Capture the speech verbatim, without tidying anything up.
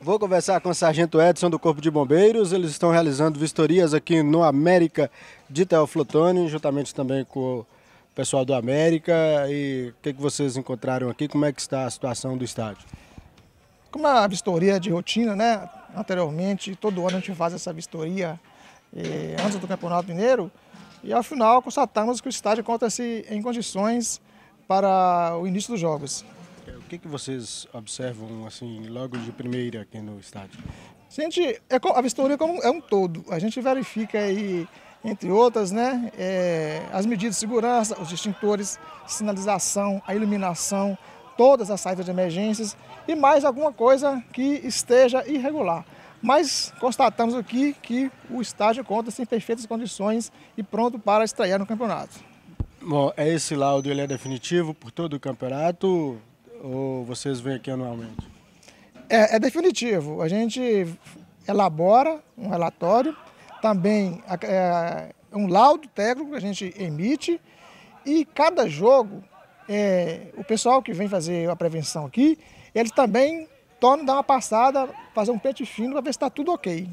Vou conversar com o Sargento Edson do Corpo de Bombeiros. Eles estão realizando vistorias aqui no América de Teoflotone, juntamente também com o pessoal do América. E o que, que vocês encontraram aqui? Como é que está a situação do estádio? Como a vistoria de rotina, né? Anteriormente, todo ano a gente faz essa vistoria eh, antes do Campeonato Mineiro. E ao final constatamos que o estádio encontra-se em condições para o início dos jogos. O que, que vocês observam assim, logo de primeira aqui no estádio? Gente, a vistoria é um todo. A gente verifica aí, entre outras, né, é, as medidas de segurança, os extintores, sinalização, a iluminação, todas as saídas de emergências e mais alguma coisa que esteja irregular. Mas constatamos aqui que o estádio conta-se em perfeitas condições e pronto para estrear no campeonato. Bom, esse laudo ele é definitivo por todo o campeonato? Ou vocês vêm aqui anualmente? É, é definitivo. A gente elabora um relatório, também é, um laudo técnico que a gente emite e cada jogo, é, o pessoal que vem fazer a prevenção aqui, eles também tornam, dão uma passada, fazer um pente fino para ver se está tudo ok.